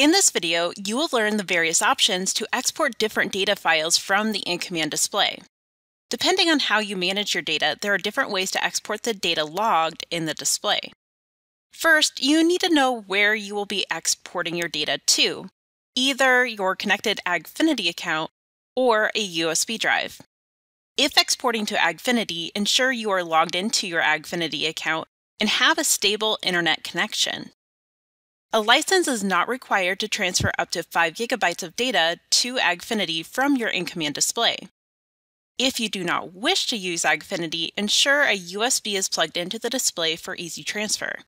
In this video, you will learn the various options to export different data files from the InCommand display. Depending on how you manage your data, there are different ways to export the data logged in the display. First, you need to know where you will be exporting your data to, either your connected AgFiniti account or a USB drive. If exporting to AgFiniti, ensure you are logged into your AgFiniti account and have a stable internet connection. A license is not required to transfer up to 5 gigabytes of data to AgFiniti from your InCommand display. If you do not wish to use AgFiniti, ensure a USB is plugged into the display for easy transfer.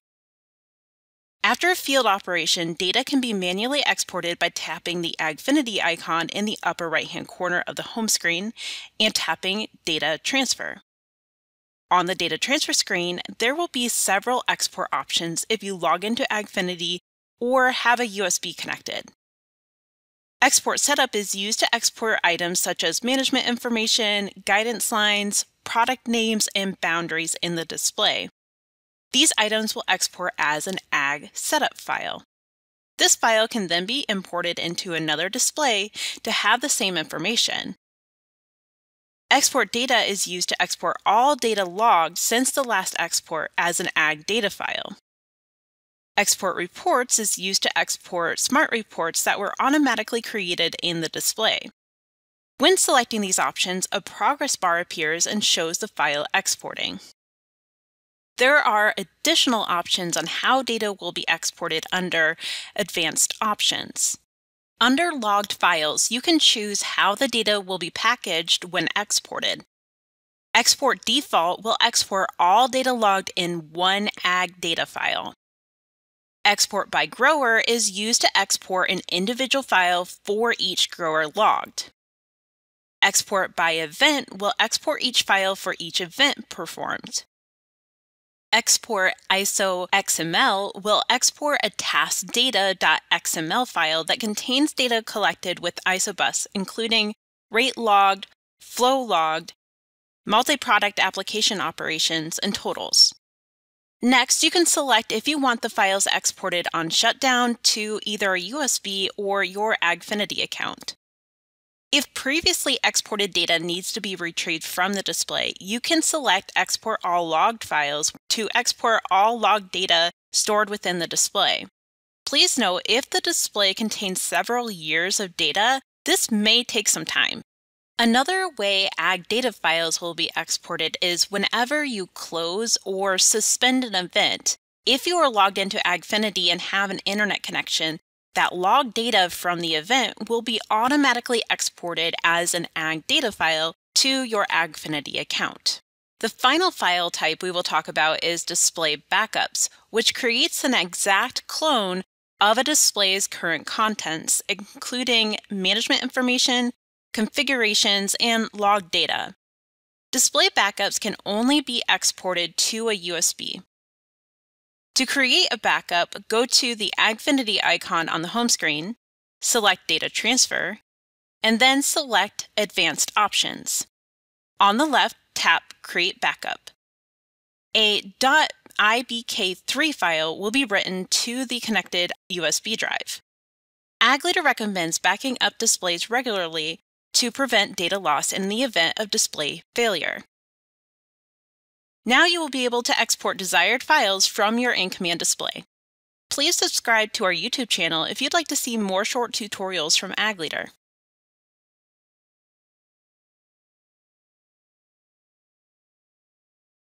After a field operation, data can be manually exported by tapping the AgFiniti icon in the upper right-hand corner of the home screen and tapping Data Transfer. On the Data Transfer screen, there will be several export options if you log into AgFiniti or have a USB connected. Export Setup is used to export items such as management information, guidance lines, product names, and boundaries in the display. These items will export as an AgSetup file. This file can then be imported into another display to have the same information. Export Data is used to export all data logged since the last export as an AgData file. Export Reports is used to export smart reports that were automatically created in the display. When selecting these options, a progress bar appears and shows the file exporting. There are additional options on how data will be exported under Advanced Options. Under Logged Files, you can choose how the data will be packaged when exported. Export Default will export all data logged in one AgData file. Export by Grower is used to export an individual file for each grower logged. Export by Event will export each file for each event performed. Export ISOBUS will export a taskdata.xml file that contains data collected with ISOBUS, including rate logged, flow logged, multi-product application operations, and totals. Next, you can select if you want the files exported on shutdown to either a USB or your AgFiniti account. If previously exported data needs to be retrieved from the display, you can select Export All Logged Files to export all logged data stored within the display. Please note, if the display contains several years of data, this may take some time. Another way AgData files will be exported is whenever you close or suspend an event. If you are logged into AgFiniti and have an internet connection, that log data from the event will be automatically exported as an AgData file to your AgFiniti account. The final file type we will talk about is Display Backups, which creates an exact clone of a display's current contents, including management information, configurations, and log data. Display backups can only be exported to a USB. To create a backup, go to the AgFiniti icon on the home screen, select Data Transfer, and then select Advanced Options. On the left, tap Create Backup. A .ibk3 file will be written to the connected USB drive. Ag Leader recommends backing up displays regularly to prevent data loss in the event of display failure. Now you will be able to export desired files from your InCommand display. Please subscribe to our YouTube channel if you'd like to see more short tutorials from Ag Leader.